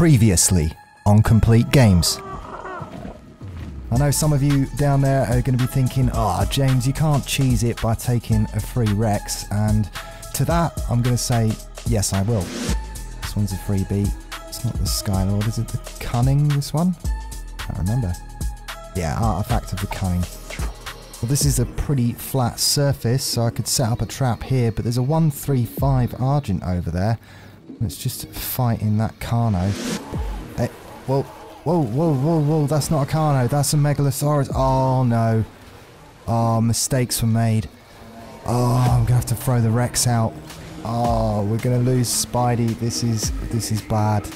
Previously on Complete Games. I know some of you down there are going to be thinking, "Ah, James, you can't cheese it by taking a free Rex," and to that I'm going to say, yes I will. This one's a freebie. It's not the Skylord, is it the Cunning, this one? I can't remember. Yeah, Artifact of the Cunning. Well, this is a pretty flat surface, so I could set up a trap here, but there's a 135 Argent over there. It's just fighting that Carno. Hey, whoa, whoa, whoa, whoa, whoa, that's not a Carno, that's a Megalosaurus. Oh no. Oh, mistakes were made. Oh, I'm gonna have to throw the Rex out. Oh, we're gonna lose Spidey. This is bad.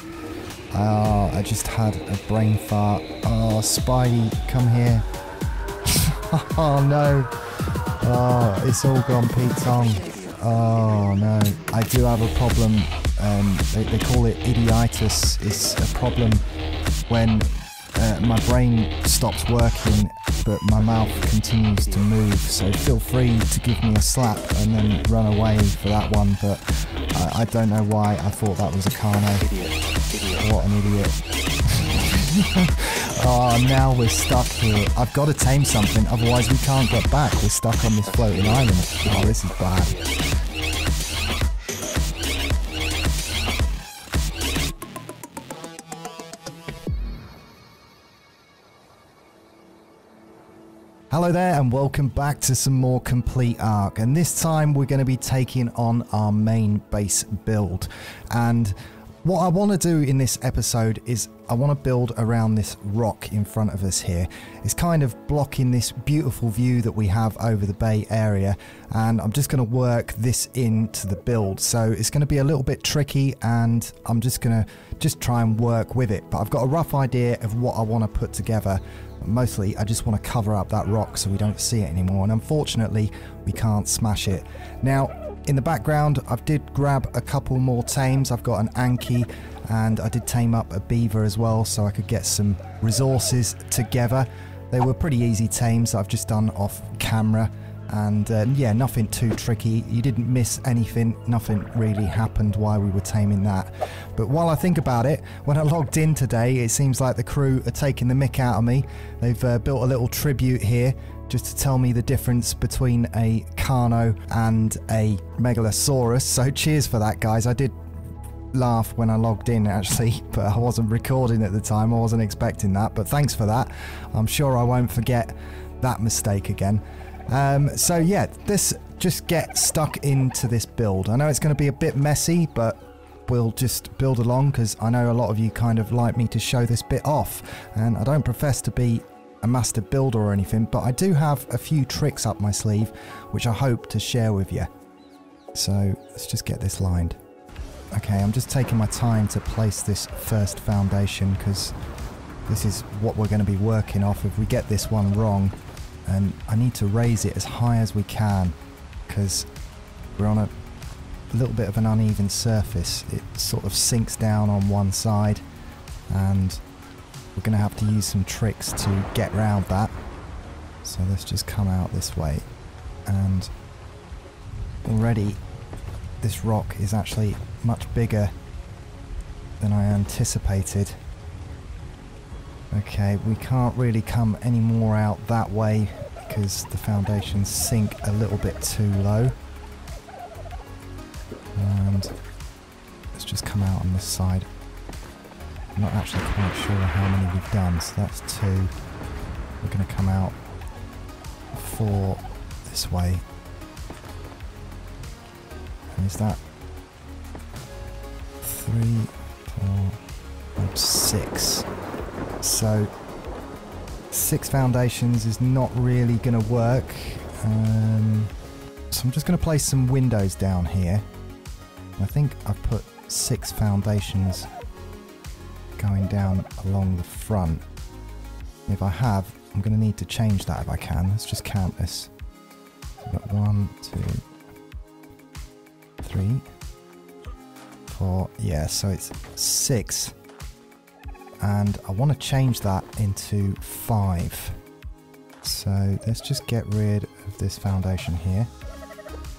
Oh, I just had a brain fart. Oh, Spidey, come here. Oh no. Oh, it's all gone Pete Tong. Oh no. I do have a problem. They call it idiotitis. It's a problem when my brain stops working but my mouth continues to move, so feel free to give me a slap and then run away for that one, but I don't know why I thought that was a Carno. What an idiot. Oh, now we're stuck here. I've got to tame something, otherwise we can't get back. We're stuck on this floating island. Oh, this is bad. Hello there and welcome back to some more Complete Ark, and this time we're going to be taking on our main base build. And what I want to do in this episode is I want to build around this rock in front of us here. It's kind of blocking this beautiful view that we have over the bay area, and I'm just going to work this into the build. So it's going to be a little bit tricky and I'm just going to try and work with it, but I've got a rough idea of what I want to put together. Mostly I just want to cover up that rock so we don't see it anymore, and unfortunately we can't smash it. Now in the background I did grab a couple more tames. I've got an Anki and I did tame up a beaver as well so I could get some resources together. They were pretty easy tames that I've just done off camera, and yeah, nothing too tricky. You didn't miss anything, nothing really happened while we were taming that. But while I think about it, when I logged in today, it seems like the crew are taking the mick out of me. They've built a little tribute here just to tell me the difference between a Carno and a Megalosaurus, so cheers for that, guys. I did laugh when I logged in actually, but I wasn't recording at the time, I wasn't expecting that, but thanks for that. I'm sure I won't forget that mistake again. So yeah, let's just get stuck into this build. I know it's going to be a bit messy, but we'll just build along because I know a lot of you kind of like me to show this bit off, and I don't profess to be a master builder or anything, but I do have a few tricks up my sleeve which I hope to share with you. So let's just get this lined. Okay, I'm just taking my time to place this first foundation because this is what we're going to be working off. If we get this one wrong, and I need to raise it as high as we can because we're on a little bit of an uneven surface. It sort of sinks down on one side and we're going to have to use some tricks to get round that. So let's just come out this way, and already this rock is actually much bigger than I anticipated. Okay, we can't really come any more out that way because the foundations sink a little bit too low. And let's just come out on this side. I'm not actually quite sure how many we've done, so that's two. We're going to come out four this way. And is that three, four, and six? So, six foundations is not really going to work. So I'm just going to place some windows down here. I think I've put six foundations going down along the front. If I have, I'm going to need to change that if I can. Let's just count this. So we've got one, two, three, four. Yeah, so it's six. And I want to change that into five. So let's just get rid of this foundation here.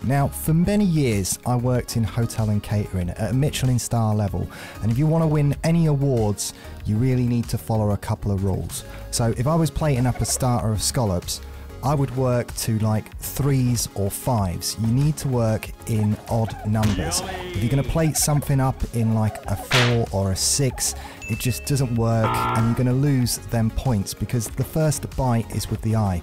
Now, for many years, I worked in hotel and catering at a Michelin star level, and if you want to win any awards, you really need to follow a couple of rules. So if I was plating up a starter of scallops, I would work to like 3s or 5s. You need to work in odd numbers. If you're going to plate something up in like a 4 or a 6, it just doesn't work and you're going to lose them points because the first bite is with the eye.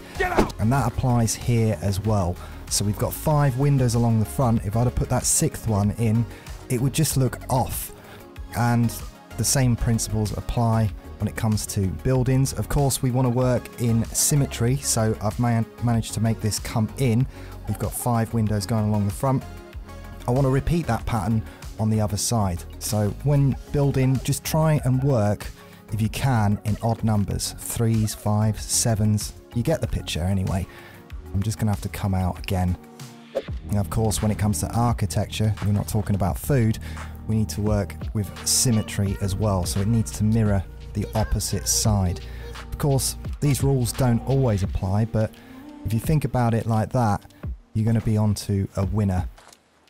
And that applies here as well. So we've got 5 windows along the front. If I'd have put that 6th one in, it would just look off. And the same principles apply when it comes to buildings. Of course, we want to work in symmetry, so I've managed to make this come in. We've got 5 windows going along the front. I want to repeat that pattern on the other side. So when building, just try and work, if you can, in odd numbers. 3s, 5s, 7s. You get the picture anyway. I'm just going to have to come out again. And of course, when it comes to architecture, we're not talking about food. We need to work with symmetry as well, so it needs to mirror the opposite side. Of course, these rules don't always apply, but if you think about it like that, you're going to be onto a winner.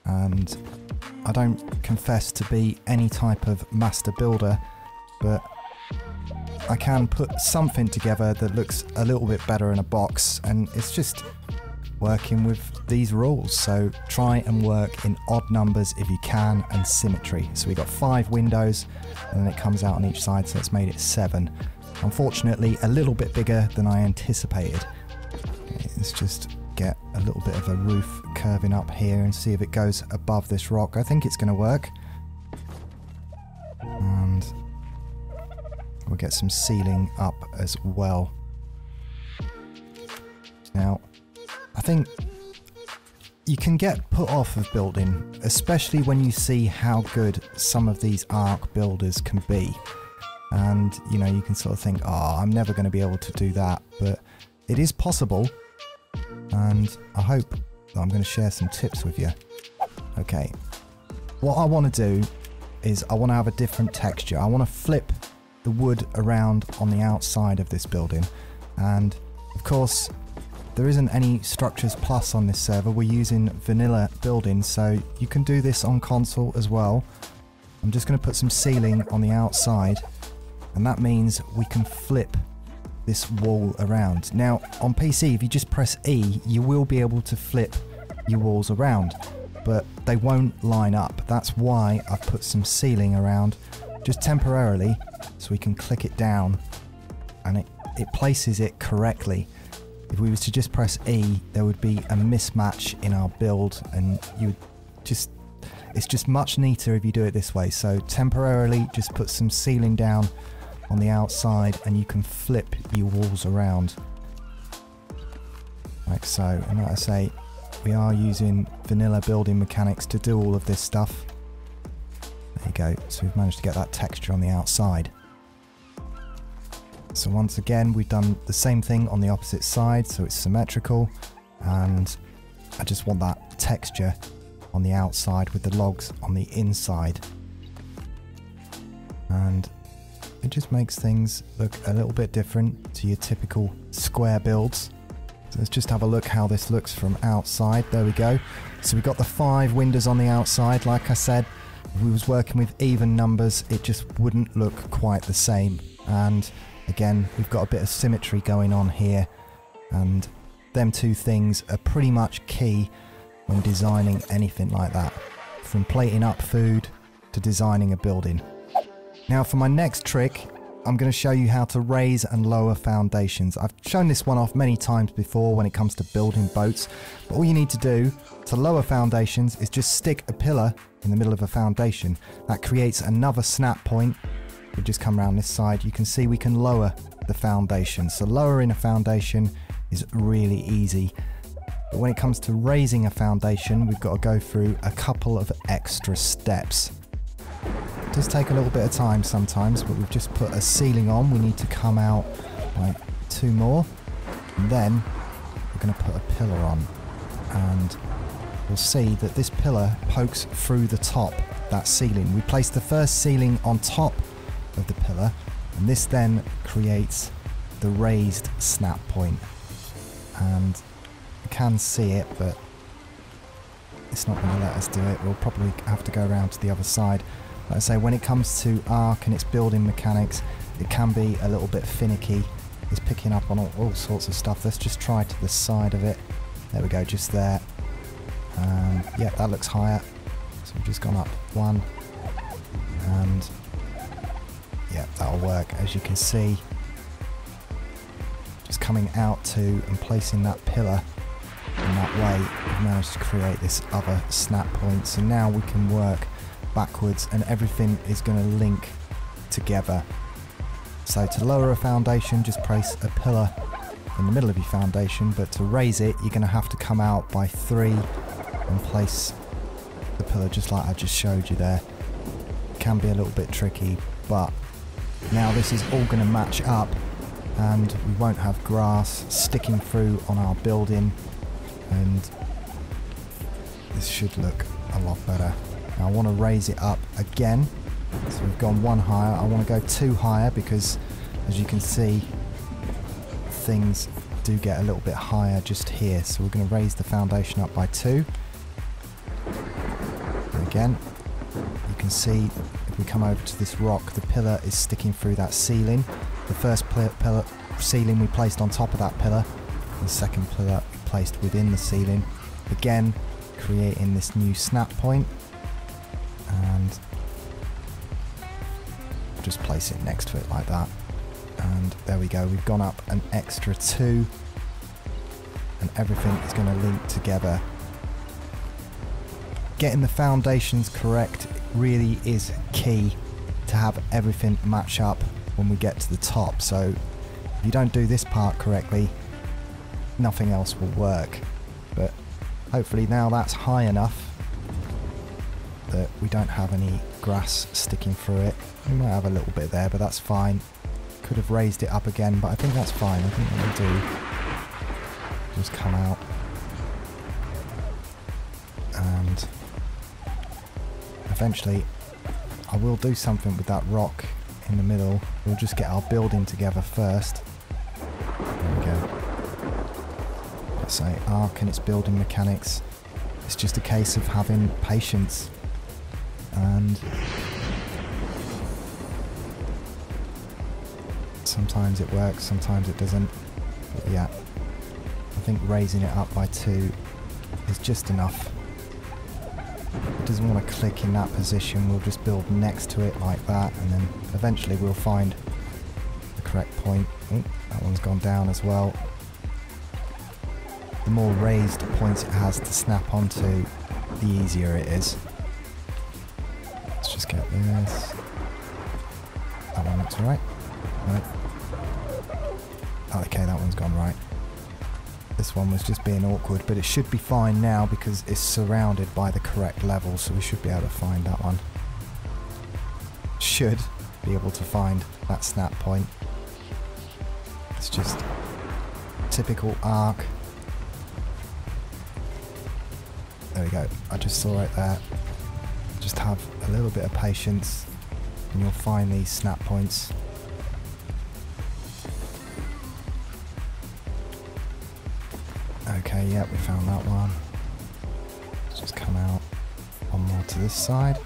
And I don't confess to be any type of master builder, but I can put something together that looks a little bit better in a box, and it's just working with these rules. So try and work in odd numbers if you can, and symmetry. So we got 5 windows and then it comes out on each side, so it's made it 7. Unfortunately, a little bit bigger than I anticipated. Let's just get a little bit of a roof curving up here and see if it goes above this rock. I think it's going to work. And we'll get some ceiling up as well. Now, I think you can get put off of building, especially when you see how good some of these Ark builders can be. And, you know, you can sort of think, oh, I'm never going to be able to do that. But it is possible. And I hope that I'm going to share some tips with you. Okay. What I want to do is I want to have a different texture. I want to flip the wood around on the outside of this building. And, of course, there isn't any Structures Plus on this server. We're using vanilla buildings, so you can do this on console as well. I'm just going to put some ceiling on the outside, and that means we can flip this wall around. Now, on PC, if you just press E, you will be able to flip your walls around, but they won't line up. That's why I've put some ceiling around, just temporarily, so we can click it down, and it places it correctly. If we were to just press E, there would be a mismatch in our build, and you would it's just much neater if you do it this way. So temporarily just put some ceiling down on the outside and you can flip your walls around. Like so. And like I say, we are using vanilla building mechanics to do all of this stuff. There you go. So we've managed to get that texture on the outside. So once again, we've done the same thing on the opposite side, so it's symmetrical, and I just want that texture on the outside with the logs on the inside. And it just makes things look a little bit different to your typical square builds. So let's just have a look how this looks from outside. There we go. So we've got the 5 windows on the outside. Like I said, if we was working with even numbers, it just wouldn't look quite the same. And again, we've got a bit of symmetry going on here, and them two things are pretty much key when designing anything like that, from plating up food to designing a building. Now for my next trick, I'm going to show you how to raise and lower foundations. I've shown this one off many times before when it comes to building boats, but all you need to do to lower foundations is just stick a pillar in the middle of a foundation. That creates another snap point. We just come around this side, you can see we can lower the foundation. So lowering a foundation is really easy, but when it comes to raising a foundation, we've got to go through a couple of extra steps. It does take a little bit of time sometimes, but we've just put a ceiling on. We need to come out like 2 more, and then we're going to put a pillar on, and we'll see that this pillar pokes through the top of that ceiling. We place the first ceiling on top of the pillar, and this then creates the raised snap point. And you can see it, but it's not going to let us do it. We'll probably have to go around to the other side. Like I say, when it comes to Ark and its building mechanics, it can be a little bit finicky. It's picking up on all sorts of stuff. Let's just try to the side of it. There we go, just there. Yeah, that looks higher. So we've just gone up one. And yeah, that'll work. As you can see, just coming out to and placing that pillar in that way, we've managed to create this other snap point. So now we can work backwards and everything is going to link together. So to lower a foundation, just place a pillar in the middle of your foundation, but to raise it, you're going to have to come out by 3 and place the pillar just like I just showed you there. It can be a little bit tricky, but now this is all going to match up and we won't have grass sticking through on our building, and this should look a lot better. Now I want to raise it up again, so we've gone 1 higher. I want to go 2 higher because, as you can see, things do get a little bit higher just here. So we're going to raise the foundation up by 2. And again, you can see if we come over to this rock, the pillar is sticking through that ceiling. The first pillar ceiling we placed on top of that pillar, and the second pillar placed within the ceiling. Again, creating this new snap point. And just place it next to it like that, and there we go, we've gone up an extra 2 and everything is going to link together. Getting the foundations correct really is key to have everything match up when we get to the top. So if you don't do this part correctly, nothing else will work. But hopefully now that's high enough that we don't have any grass sticking through it. We might have a little bit there, but that's fine. Could have raised it up again, but I think that's fine. I think what we'll do, just come out and eventually I will do something with that rock in the middle. We'll just get our building together first. There we go. Let's say Ark and its building mechanics. It's just a case of having patience. And sometimes it works, sometimes it doesn't, but yeah, I think raising it up by 2 is just enough. It doesn't want to click in that position. We'll just build next to it like that, and then eventually we'll find the correct point. Ooh, that one's gone down as well. The more raised points it has to snap onto, the easier it is. Just get this. That one looks right. No. Okay, that one's gone right. This one was just being awkward, but it should be fine now because it's surrounded by the correct level, so we should be able to find that one. Should be able to find that snap point. It's just typical Ark. There we go. I just saw it there. Just have a little bit of patience and you'll find these snap points. Okay, yeah, we found that one. Let's just come out one more to this side.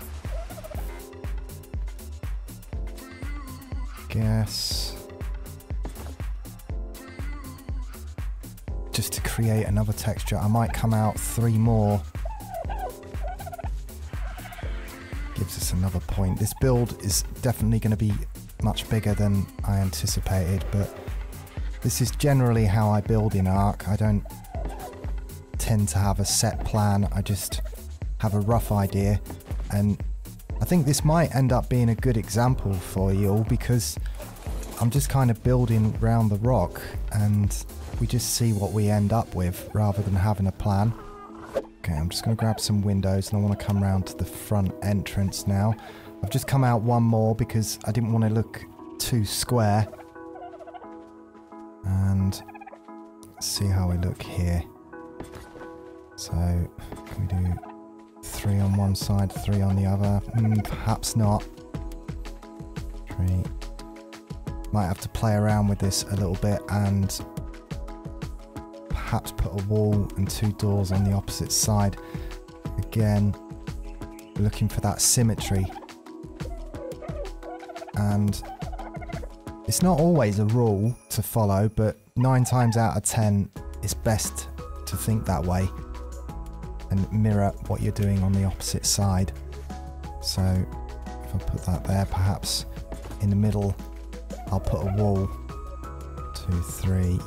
Guess. Just to create another texture, I might come out 3 more. Gives us another point. This build is definitely going to be much bigger than I anticipated, but this is generally how I build in Ark. I don't tend to have a set plan, I just have a rough idea, and I think this might end up being a good example for you all because I'm just kind of building round the rock and we just see what we end up with rather than having a plan. Okay, I'm just going to grab some windows and I want to come round to the front entrance now. I've just come out 1 more because I didn't want to look too square. And let's see how we look here. So, can we do 3 on one side, 3 on the other? Perhaps not. 3. Might have to play around with this a little bit and perhaps put a wall and 2 doors on the opposite side. again, looking for that symmetry. And it's not always a rule to follow, but 9 times out of 10, it's best to think that way and mirror what you're doing on the opposite side. So if I put that there, perhaps in the middle, I'll put a wall. 2, 3,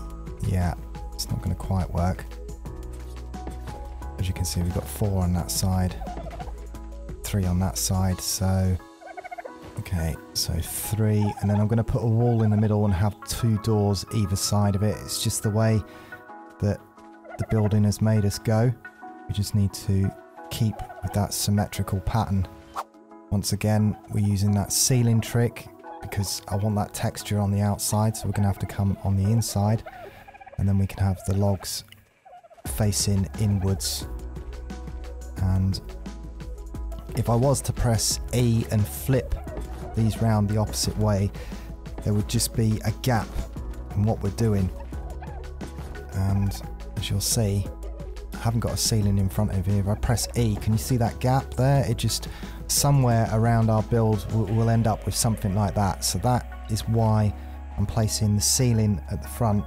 yeah, it's not going to quite work. As you can see, we've got 4 on that side, 3 on that side, so okay, so 3, and then I'm going to put a wall in the middle and have 2 doors either side of it. It's just the way that the building has made us go. We just need to keep with that symmetrical pattern. Once again, we're using that ceiling trick because I want that texture on the outside, so we're going to have to come on the inside, and then we can have the logs facing inwards. And if I was to press E and flip these round the opposite way, there would just be a gap in what we're doing. And as you'll see, I haven't got a ceiling in front of here. If I press E, can you see that gap there? It just, somewhere around our build, we'll end up with something like that. So that is why I'm placing the ceiling at the front.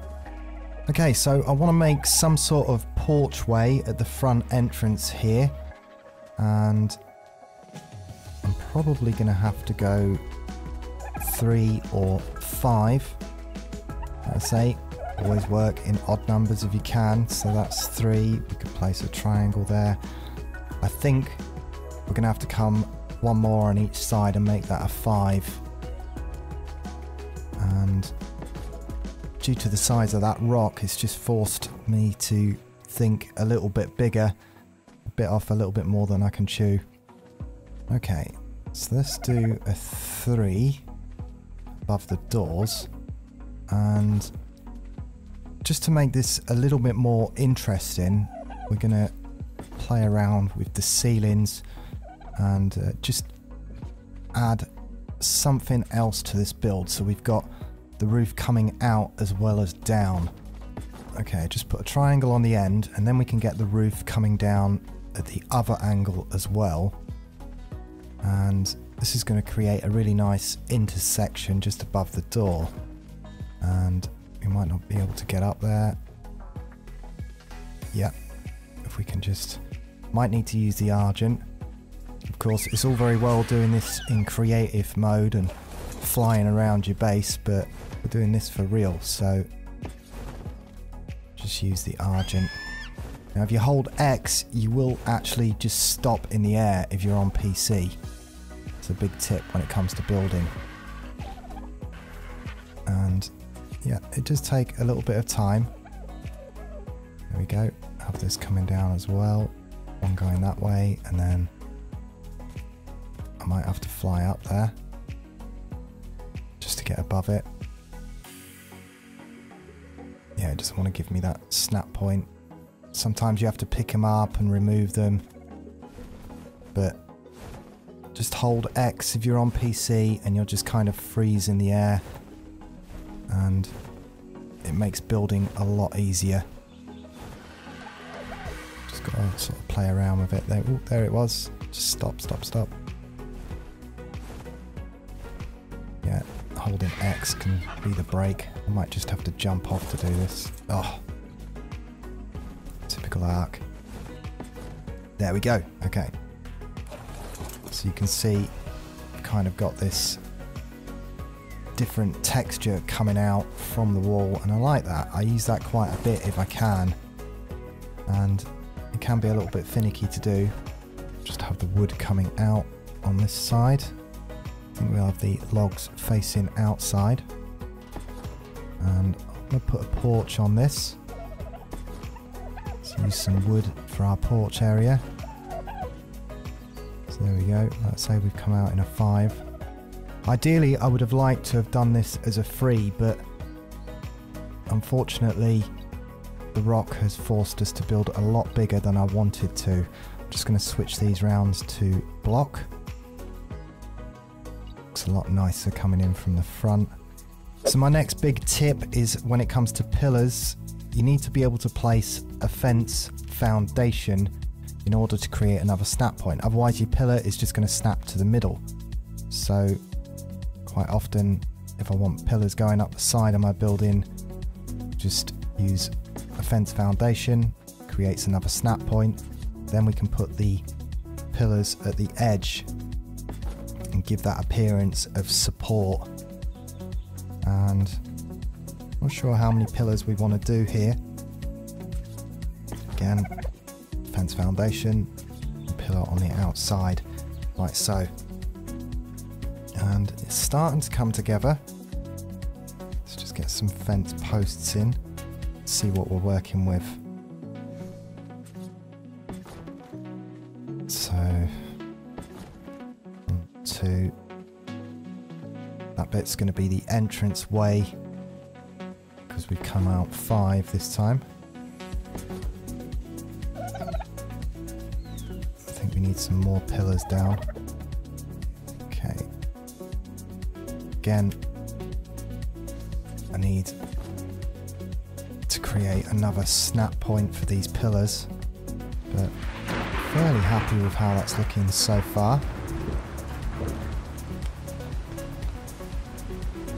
Okay, so I want to make some sort of porchway at the front entrance here, and I'm probably going to have to go 3 or 5. I say always work in odd numbers if you can, so that's 3. We could place a triangle there. I think we're going to have to come 1 more on each side and make that a 5. And due to the size of that rock, it's just forced me to think a little bit bigger, bit off a little bit more than I can chew. Okay, so let's do a 3 above the doors, and just to make this a little bit more interesting, we're gonna play around with the ceilings and just add something else to this build, so we've got the roof coming out as well as down. Okay, just put a triangle on the end, and then we can get the roof coming down at the other angle as well. And this is going to create a really nice intersection just above the door. And we might not be able to get up there. Yeah, if we can just, might need to use the Argent. Of course, it's all very well doing this in creative mode and flying around your base, but we're doing this for real, so just use the Argent. Now if you hold X, you will actually just stop in the air if you're on PC. It's a big tip when it comes to building. And yeah, it does take a little bit of time. There we go, have this coming down as well. One going that way, and then I might have to fly up there just to get above it. Yeah, it doesn't want to give me that snap point. Sometimes you have to pick them up and remove them, but just hold X if you're on PC and you'll just kind of freeze in the air, and it makes building a lot easier. Just got to sort of play around with it there. Ooh, there it was. Just stop. Yeah, holding X can be the brake. I might just have to jump off to do this. Oh, typical Ark. There we go. Okay, so you can see I've kind of got this different texture coming out from the wall, and I like that. I use that quite a bit if I can, and it can be a little bit finicky to do. Just have the wood coming out on this side. I think we'll have the logs facing outside. And I'm going to put a porch on this. Let's use some wood for our porch area. So there we go. Let's say we've come out in a 5. Ideally, I would have liked to have done this as a 3, but unfortunately, the rock has forced us to build a lot bigger than I wanted to. I'm just going to switch these rounds to block. Looks a lot nicer coming in from the front. So my next big tip is, when it comes to pillars, you need to be able to place a fence foundation in order to create another snap point. Otherwise your pillar is just going to snap to the middle. So quite often if I want pillars going up the side of my building, just use a fence foundation, creates another snap point. Then we can put the pillars at the edge and give that appearance of support. And I'm not sure how many pillars we want to do here. Again, fence foundation, pillar on the outside, like so. And it's starting to come together. Let's just get some fence posts in, see what we're working with. So, one, two. That bit's going to be the entrance way because we've come out 5 this time. I think we need some more pillars down. Okay. Again, I need to create another snap point for these pillars, but fairly happy with how that's looking so far.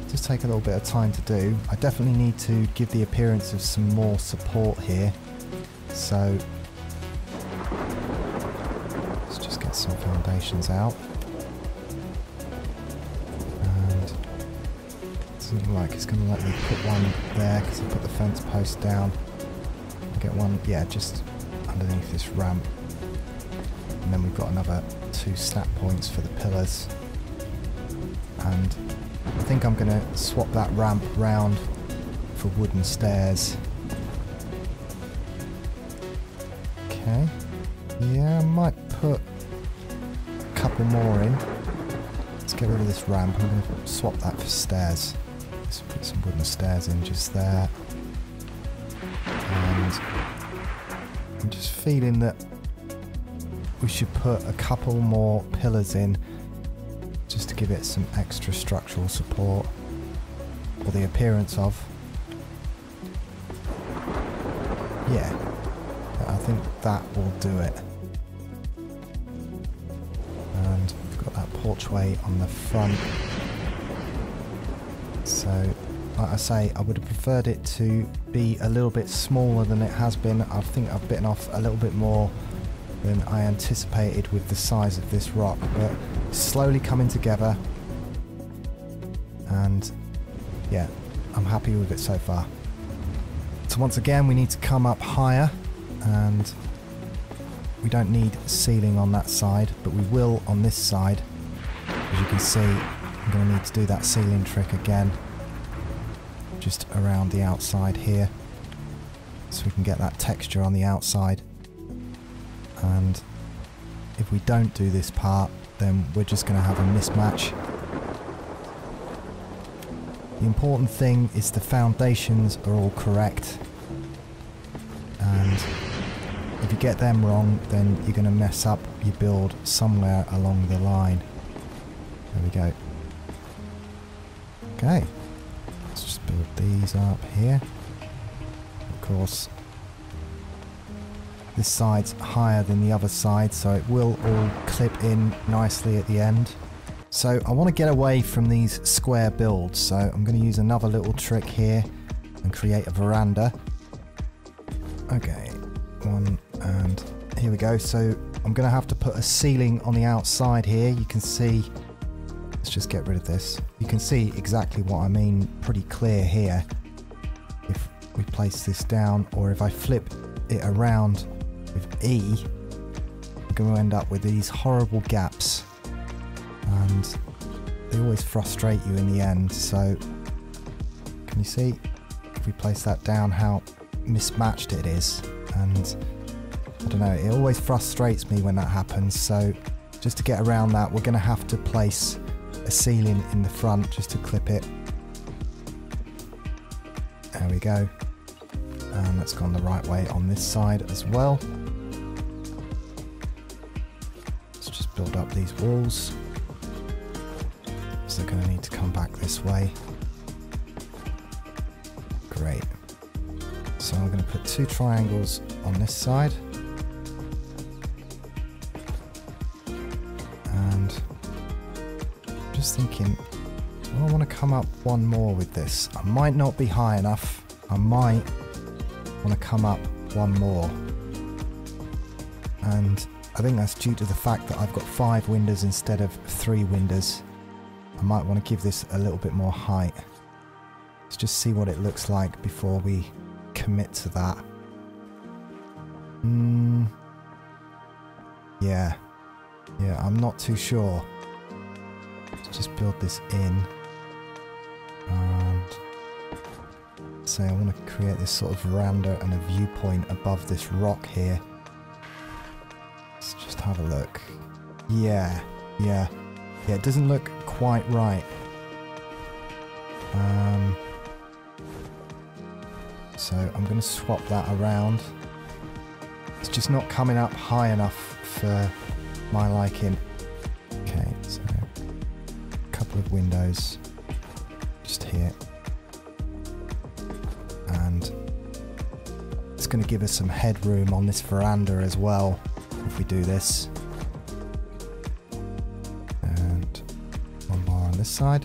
Just take a little bit of time to do. I definitely need to give the appearance of some more support here, so let's just get some foundations out. Doesn't look like it's going to let me put one there because I put the fence post down. I'll get one, yeah, just underneath this ramp. And then we've got another 2 snap points for the pillars. And I think I'm going to swap that ramp round for wooden stairs. Okay. Yeah, I might put a couple more in. Let's get rid of this ramp. I'm going to swap that for stairs. Let's put some wooden stairs in just there. And I'm just feeling that we should put a couple more pillars in just to give it some extra structural support, or the appearance of. Yeah, I think that will do it. And we've got that porchway on the front. So, like I say, I would have preferred it to be a little bit smaller than it has been. I think I've bitten off a little bit more than I anticipated with the size of this rock, but slowly coming together. And yeah, I'm happy with it so far. So once again, we need to come up higher, and we don't need ceiling on that side, but we will on this side. As you can see, I'm going to need to do that ceiling trick again, just around the outside here, so we can get that texture on the outside. And if we don't do this part, then we're just going to have a mismatch. The important thing is the foundations are all correct, and if you get them wrong, then you're going to mess up your build somewhere along the line. There we go. Okay, let's just build these up here. Of course, this side's higher than the other side, so it will all clip in nicely at the end. So I want to get away from these square builds, so I'm going to use another little trick here and create a veranda. Okay, one, and here we go. So I'm going to have to put a ceiling on the outside here. You can see, let's just get rid of this. You can see exactly what I mean pretty clear here. If we place this down, or if I flip it around with E, we're going to end up with these horrible gaps, and they always frustrate you in the end. So can you see, if we place that down, how mismatched it is? And I don't know, it always frustrates me when that happens. So just to get around that, we're going to have to place a ceiling in the front just to clip it. There we go. And that's gone the right way on this side as well. Let's just build up these walls, so they're going to need to come back this way. Great. So I'm going to put 2 triangles on this side. just thinking, do I want to come up one more with this? I might not be high enough. I might want to come up one more. And I think that's due to the fact that I've got 5 windows instead of 3 windows. I might want to give this a little bit more height. Let's just see what it looks like before we commit to that. Yeah, I'm not too sure. Let's just build this in. And say I want to create this sort of veranda and a viewpoint above this rock here. Let's just have a look. Yeah, it doesn't look quite right. So I'm going to swap that around. It's just not coming up high enough for my liking. Okay, so a couple of windows just here. And it's going to give us some headroom on this veranda as well if we do this. And one more on this side.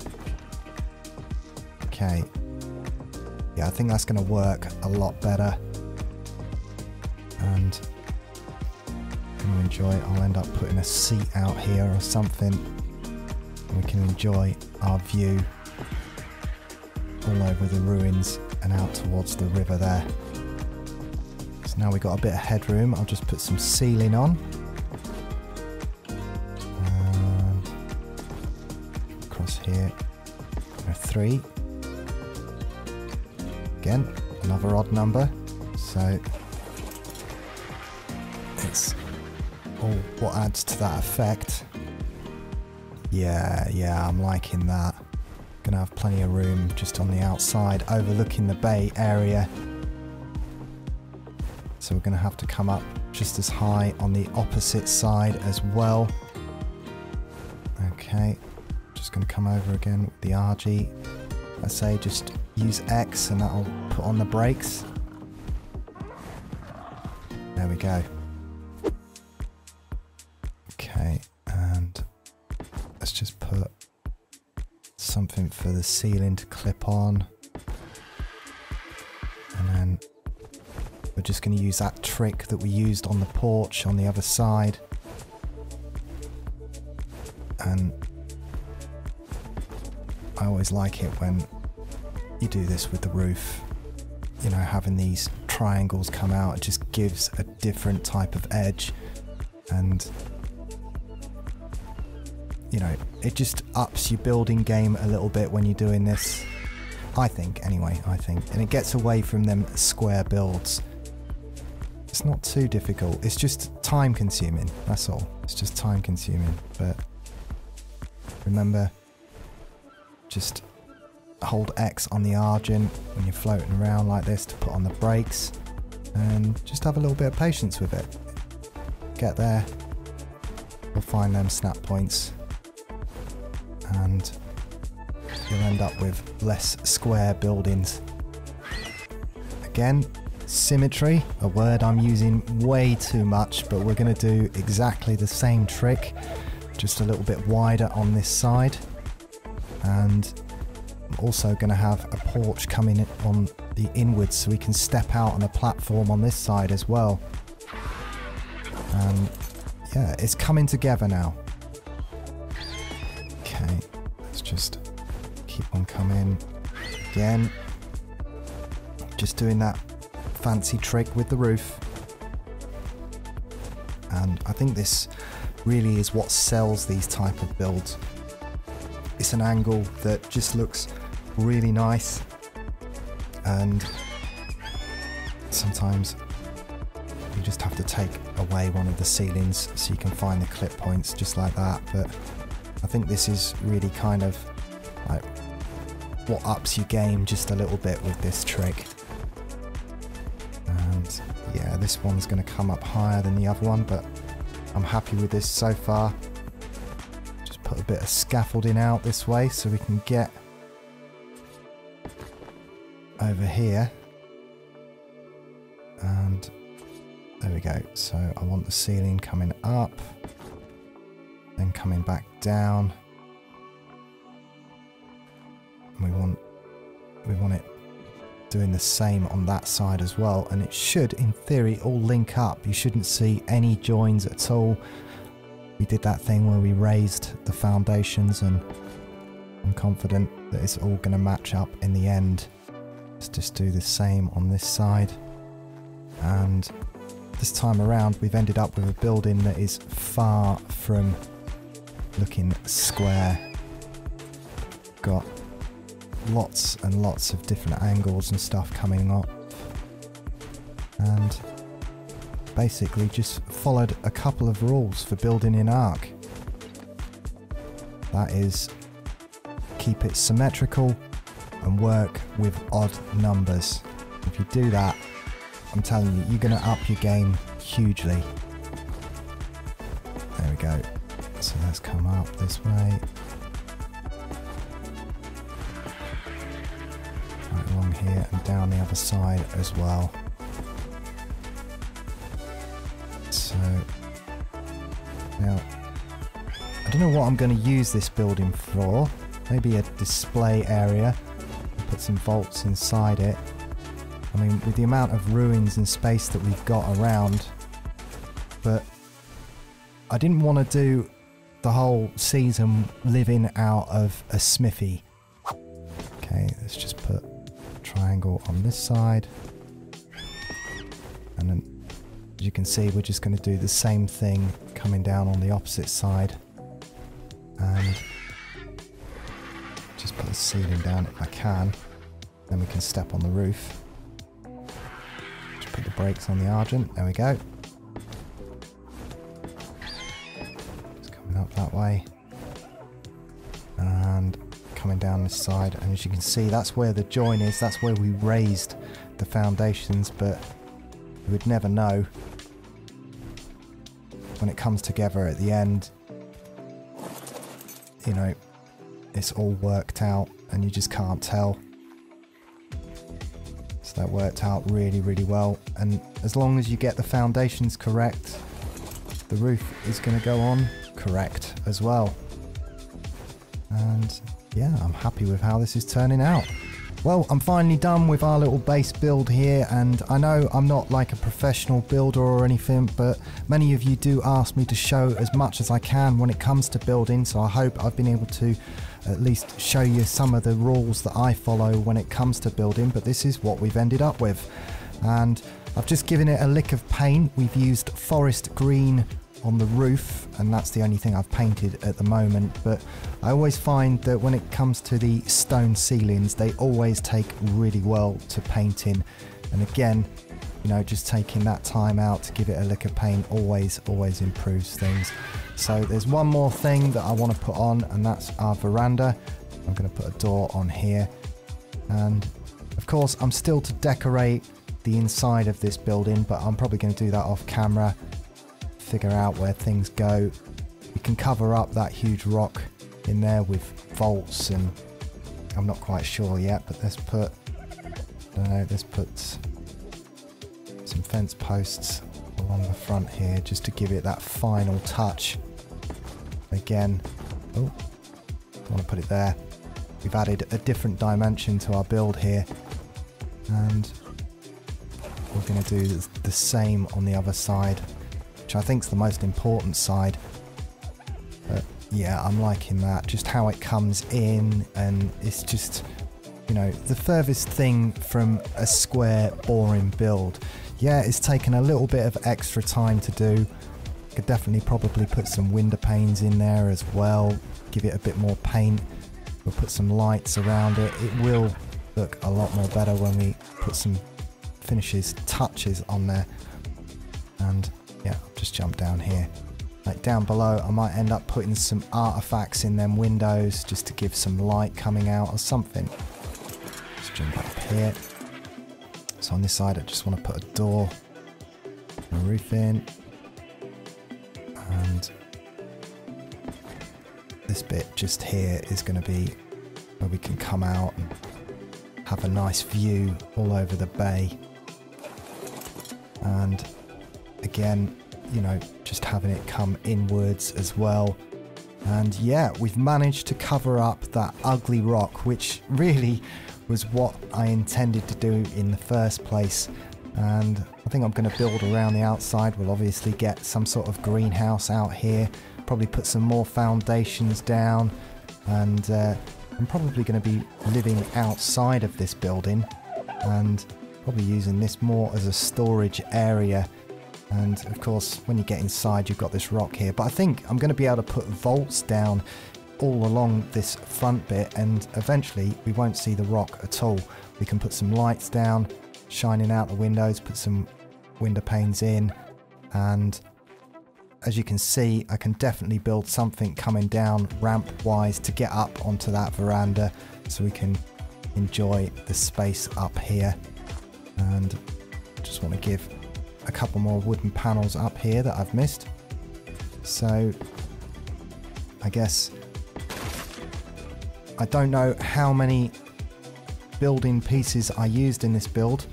Okay. Yeah, I think that's going to work a lot better. And I'm going to enjoy it. I'll end up putting a seat out here or something. We can enjoy our view all over the ruins and out towards the river there. So now we've got a bit of headroom. I'll just put some ceiling on. And across here, there are 3. Again, another odd number, so it's all what adds to that effect. Yeah, I'm liking that. Gonna have plenty of room just on the outside, overlooking the bay area. So we're gonna have to come up just as high on the opposite side as well. Okay, just gonna come over again with the RG. I say just use X and that'll put on the brakes. There we go. Okay, and let's just put something for the ceiling to clip on. And then we're just going to use that trick that we used on the porch on the other side. And I always like it when you do this with the roof, you know, having these triangles come out. It just gives a different type of edge, and you know, it just ups your building game a little bit when you're doing this, I think. Anyway, I think, and it gets away from them square builds. It's not too difficult, it's just time consuming, that's all. It's just time consuming, but remember, just hold X on the Argent when you're floating around like this to put on the brakes, and just have a little bit of patience with it. Get there, you'll find them snap points, and you'll end up with less square buildings. Again, symmetry, a word I'm using way too much, but we're going to do exactly the same trick, just a little bit wider on this side. And I'm also going to have a porch coming on the inwards, so we can step out on a platform on this side as well. And yeah, it's coming together now. Okay, let's just keep on coming. Again, just doing that fancy trick with the roof. And I think this really is what sells these type of builds. It's an angle that just looks really nice, and sometimes you just have to take away one of the ceilings so you can find the clip points just like that. But I think this is really kind of like what ups your game just a little bit with this trick. And yeah, this one's going to come up higher than the other one, but I'm happy with this so far. Put a bit of scaffolding out this way so we can get over here, and there we go. So I want the ceiling coming up, then coming back down, and we want it doing the same on that side as well, and it should in theory all link up. You shouldn't see any joins at all. We did that thing where we raised the foundations, and I'm confident that it's all going to match up in the end. Let's just do the same on this side, and this time around we've ended up with a building that is far from looking square. Got lots and lots of different angles and stuff coming up, and basically just followed a couple of rules for building in Ark. That is, keep it symmetrical and work with odd numbers. If you do that, I'm telling you, you're going to up your game hugely. There we go. So let's come up this way. Right along here and down the other side as well. So now, I don't know what I'm going to use this building for. Maybe a display area. Put some vaults inside it. I mean, with the amount of ruins and space that we've got around. But I didn't want to do the whole season living out of a smithy. Okay, let's just put a triangle on this side. And then, as you can see, we're just going to do the same thing coming down on the opposite side. And just put the ceiling down if I can. Then we can step on the roof. Just put the brakes on the Argent. There we go. It's coming up that way. And coming down this side. And as you can see, that's where the join is. That's where we raised the foundations, but you would never know when it comes together at the end. You know, it's all worked out and you just can't tell. So that worked out really, really well. And as long as you get the foundations correct, the roof is going to go on correct as well. And yeah, I'm happy with how this is turning out. Well, I'm finally done with our little base build here, and I know I'm not like a professional builder or anything, but many of you do ask me to show as much as I can when it comes to building, so I hope I've been able to at least show you some of the rules that I follow when it comes to building, but this is what we've ended up with. And I've just given it a lick of paint. We've used forest green on the roof, and that's the only thing I've painted at the moment, but I always find that when it comes to the stone ceilings, they always take really well to painting. And again, you know, just taking that time out to give it a lick of paint always improves things. So there's one more thing that I want to put on, and that's our veranda. I'm going to put a door on here, and of course I'm still to decorate the inside of this building, but I'm probably going to do that off camera, figure out where things go. You can cover up that huge rock in there with vaults, and I'm not quite sure yet, but let's put, I don't know, let's put some fence posts along the front here just to give it that final touch. Again, oh, I want to put it there. We've added a different dimension to our build here, and we're going to do the same on the other side, which I think is the most important side. But yeah, I'm liking that, just how it comes in, and it's just, you know, the furthest thing from a square, boring build. Yeah, it's taken a little bit of extra time to do. Could definitely probably put some window panes in there as well, give it a bit more paint. We'll put some lights around it. It will look a lot more better when we put some finishes, touches on there. And yeah, I'll just jump down here. Like down below, I might end up putting some artifacts in them windows just to give some light coming out or something. Just jump up here. So on this side, I just want to put a door and a roof in. And this bit just here is going to be where we can come out and have a nice view all over the bay. And again, you know, just having it come inwards as well, And yeah, we've managed to cover up that ugly rock, which really was what I intended to do in the first place. And I think I'm going to build around the outside. We'll obviously get some sort of greenhouse out here, probably put some more foundations down, and I'm probably going to be living outside of this building and probably using this more as a storage area. And of course, when you get inside, you've got this rock here, but I think I'm going to be able to put vaults down all along this front bit, and eventually we won't see the rock at all. We can put some lights down shining out the windows, put some window panes in, and as you can see, I can definitely build something coming down ramp wise to get up onto that veranda, so we can enjoy the space up here. And just want to give a couple more wooden panels up here that I've missed. So I guess I don't know how many building pieces I used in this build,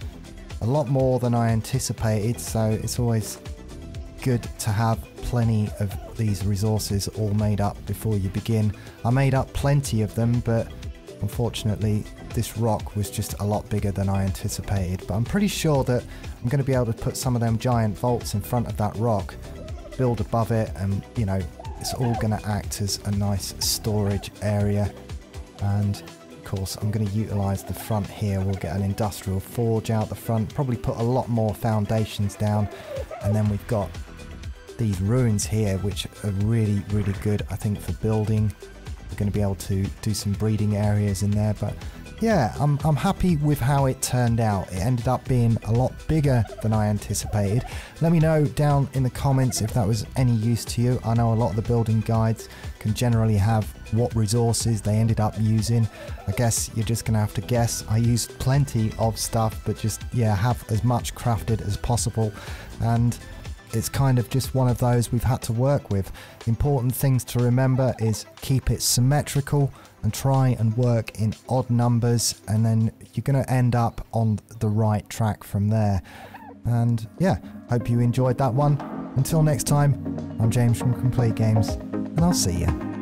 a lot more than I anticipated, so it's always good to have plenty of these resources all made up before you begin. I made up plenty of them, but unfortunately this rock was just a lot bigger than I anticipated. But I'm pretty sure that I'm going to be able to put some of them giant vaults in front of that rock, build above it, and you know, it's all going to act as a nice storage area. And of course I'm going to utilize the front here. We'll get an industrial forge out the front, probably put a lot more foundations down, and then we've got these ruins here, which are really good, I think, for building. We're going to be able to do some breeding areas in there. But yeah, I'm happy with how it turned out. It ended up being a lot bigger than I anticipated. Let me know down in the comments if that was any use to you. I know a lot of the building guides can generally have what resources they ended up using. I guess you're just gonna have to guess. I used plenty of stuff, but just yeah, have as much crafted as possible. And it's kind of just one of those we've had to work with. Important things to remember is keep it symmetrical and try and work in odd numbers, and then you're going to end up on the right track from there. And yeah, hope you enjoyed that one. Until next time, I'm James from Complete Games, and I'll see you.